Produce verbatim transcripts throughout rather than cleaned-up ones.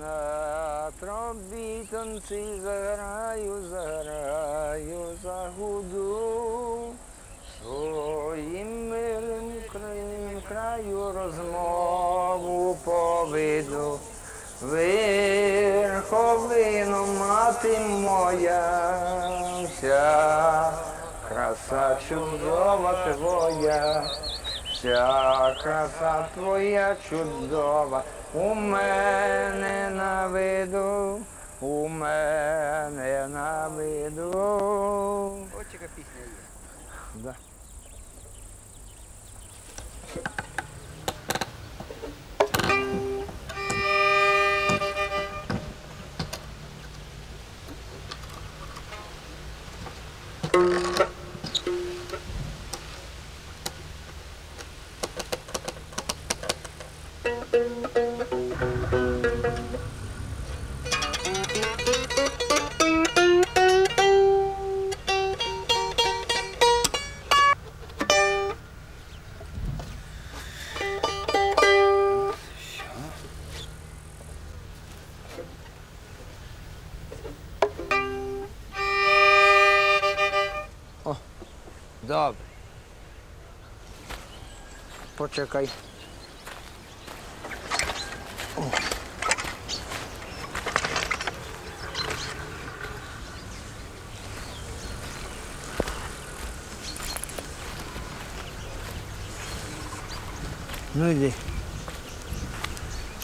На трубе танцы загораю, загораю, загуду. Своим милым краем краю розмову поведу. Верховину мати моя, вся краса чудова твоя, вся краса твоя чудова. У мене на виду, у мене на виду. Вот чека песня есть. Да. Добре. Почекай. О. Ну йди.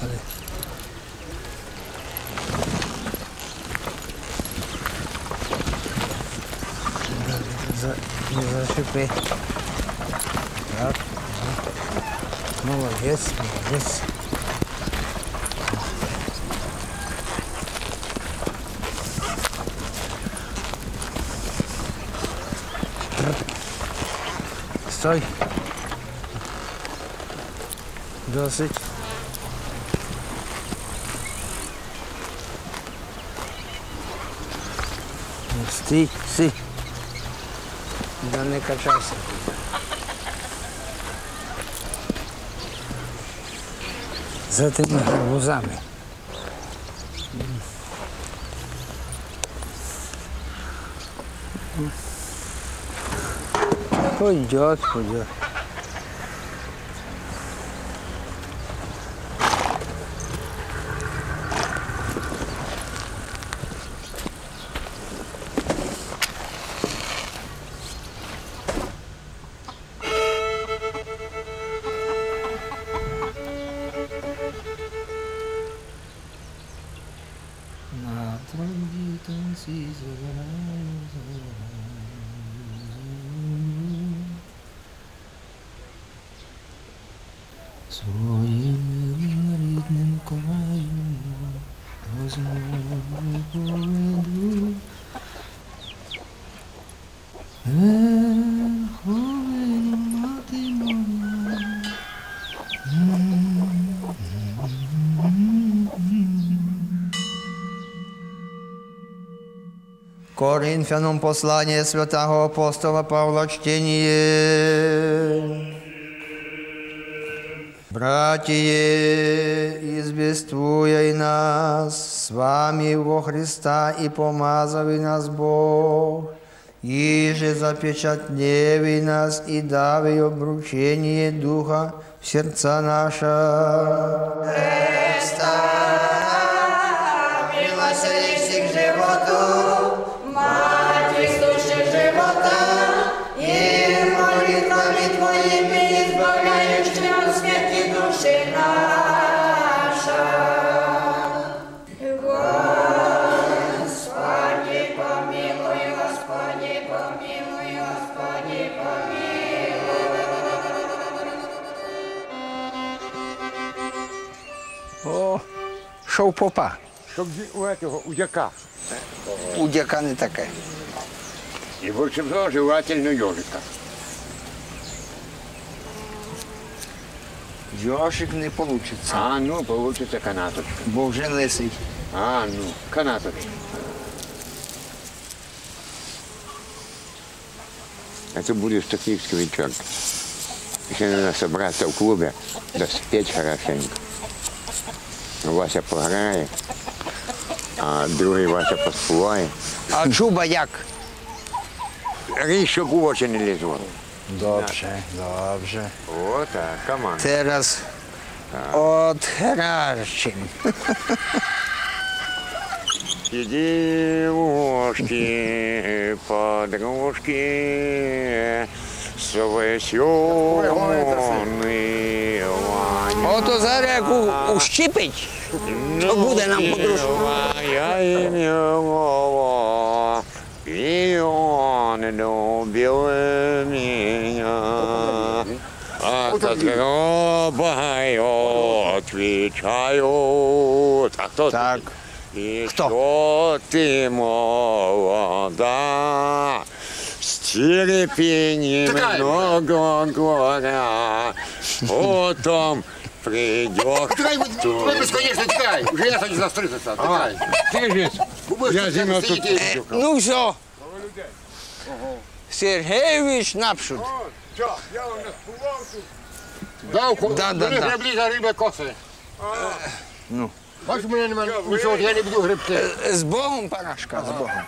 Ходи. Не зашипи. Так, так. Молодец, молодец. Стой. Досить. Стій, стій. Да не качайся. За тими гарбузами. Пойдет, пойдет. Коринфянам послание святого апостола Павла, чтение. Братие, извествуя и нас с вами во Христа, и помазавый нас Бог, иже запечатневи нас и дави обручение Духа в сердца наша. Христа, милосердие всех животу. Що у попа? Що у дяка. У дяка не таке. І більше всього жевательну йожика. Йожик не вийде. А, ну, вийде канаточка. Бо вже лисий. А, ну, канаточка. А то буде стаківський вечір. Ще треба зібратися в клубі, доспіти хорошенько. Вася пограє, а другий Вася поспіває. А чуба як? Річ, щоб у очі не лізло. Dobrze, dobrze. O tak, come on. Teraz odhrarczym. Девушки, подружки, свесённые вани. Ото зараз яку ущипить, то буде нам подружка. И он любил меня, а за гробой отвечают. А кто так? И что ты молода, стерпи немного горя, потом придёшь. Тыкай, конечно, тыкай. Уже я садись на стрыться, тыкай. Ты же, я зимой тут сидел. Ну всё. Сергеевич Напшут. Всё, я у нас пулал тут. Да, ухожу. Да, да, да. Мне приблиза рыба косы. Ну. Больше у меня не могу. Ничего, я не буду гребти. С Богом, парашка, с Богом.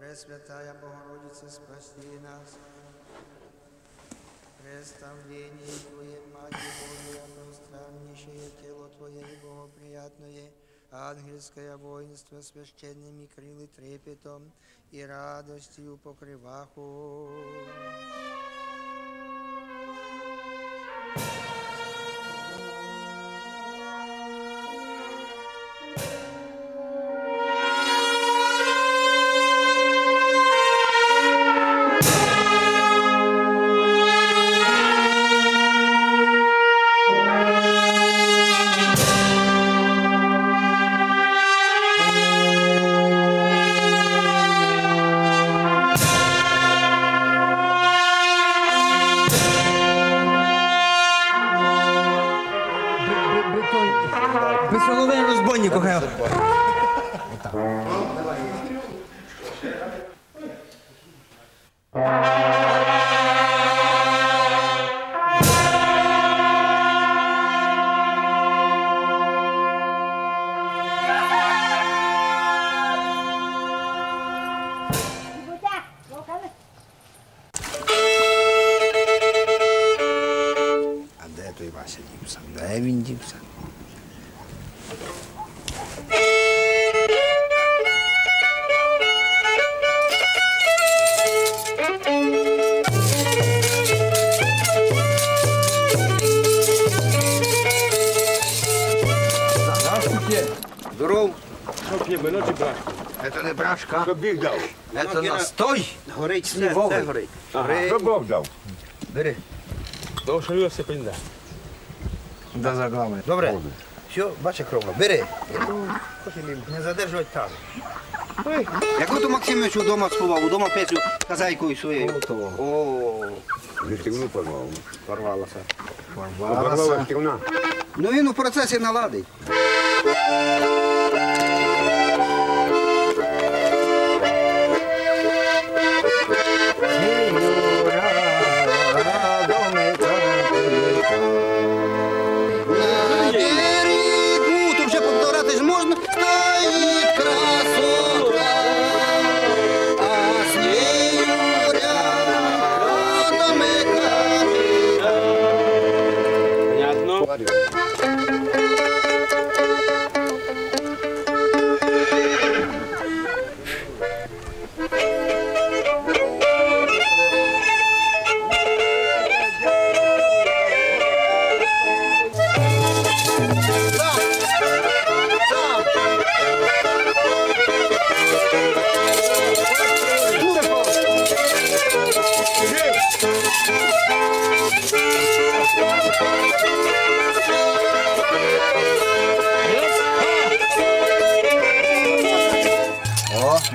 Пресвятая Богородица, спаси нас. Представление Твое, Мать Божия, пространнейшее тело Твое и богоприятное, ангельское воинство священными крылы трепетом и радостью покрываху. Це настой? Горить сливовий. Це горить. Ага, Бог дав. Бери. Довше його все прийде. Да, за главою. Добре. Все, бачиш, кровно. Бери. Не задержувати там. Як ото Максимович вдома сховав, вдома Петю казайкою своєю. О, вистрівну порвало. Порвалося. Порвалося вистрівна. Ну він у процесі наладить. Красота, а с нею рядом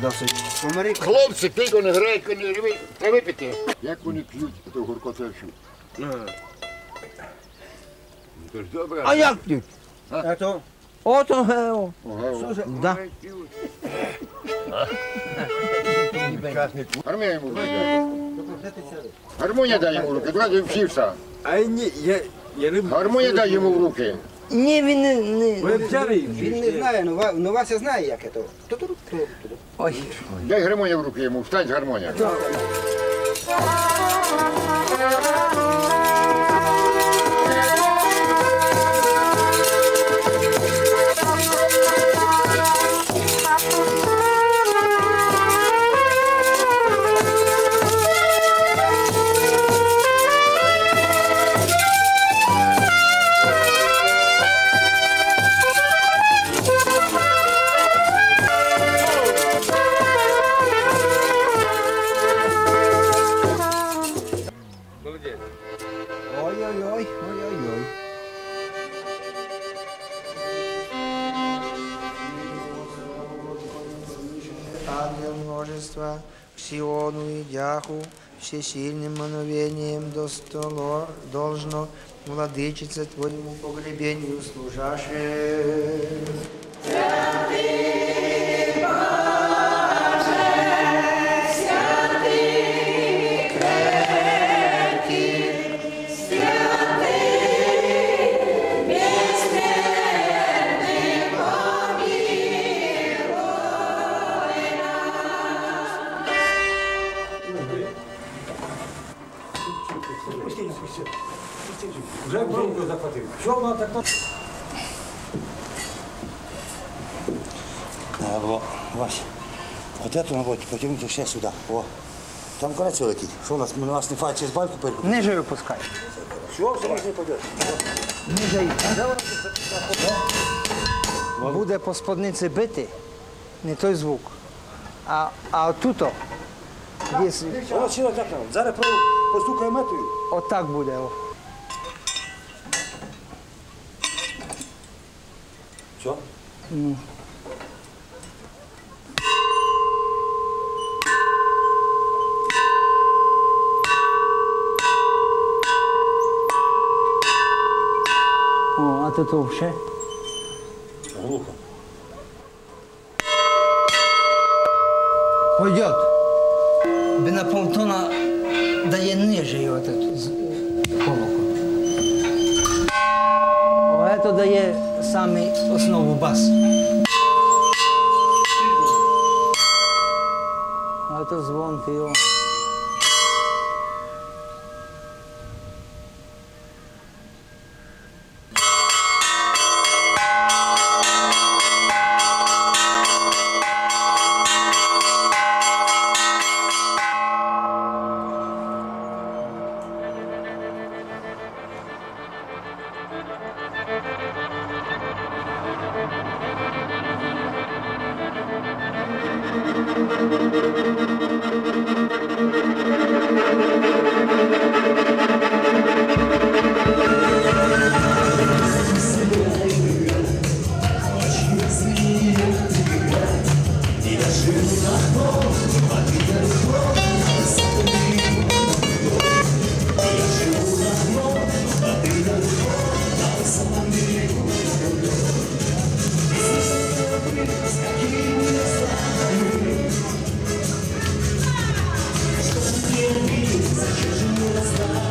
досить. Хлопці, пік, вони грають, вони треба піти. Як вони п'ють, це горкотечу? А як п'ють? Ото? Ото, гео. Слушай, да. Гармонія йому руки. Гармонія дай йому руки, давай вчився. Гармонія дай йому в руки. Ні, він не... Він не знає, але Вася знає, як це. Хто тут робить туди? Дай гармонію в руки йому, встань з гармонію. К Сиону и Дяху, всесильным мановением достолор должно владычице твоему погребению служаше. Уже пробку захватил. Что было такое? Надо было, Вася, вот эту наводить, потяните все сюда. О, там карацию летит. Что у нас, у нас не файл через банку перекупить? Ниже ее пускай. Все, все, ниже не пойдет. Ниже ее. Буде по сподниці бити, не той звук. А, а отуто, десь... Воно сіло так нам. Зараз пробу постукаю метою. Отак буде, о. Що? Ну. О, а то то вже? Глухо. Пойдет. Біна полтона дає ниже його колоку. А це дає саме основу бас. А це звонки його. Зачем же не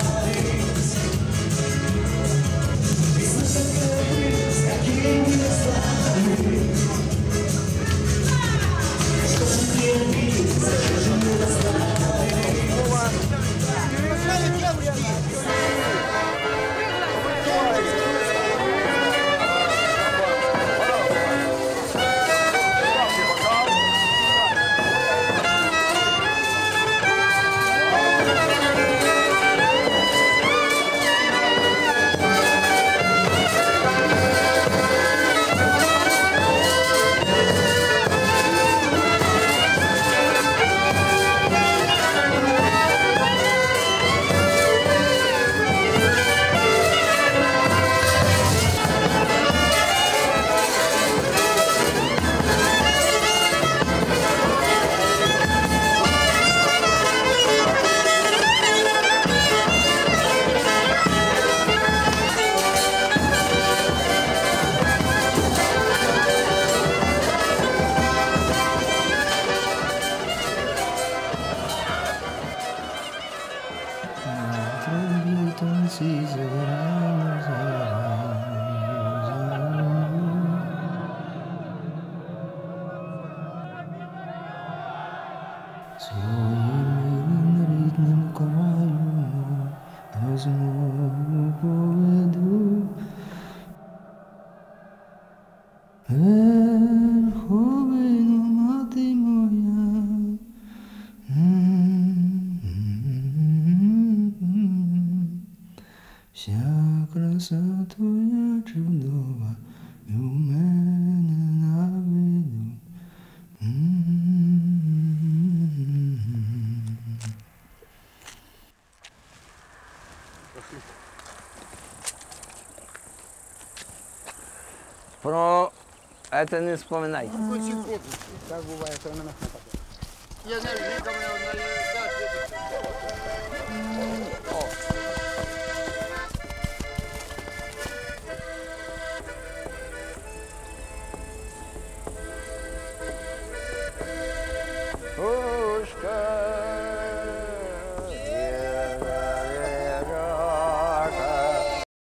своим ритмом краю назову поведу. Верховину, мати моя, вся краса твоя чудова і у мене на виду. Про это не вспоминай. Так бывает, что она нас нападает. Я не знаю, кому я налью. Oh!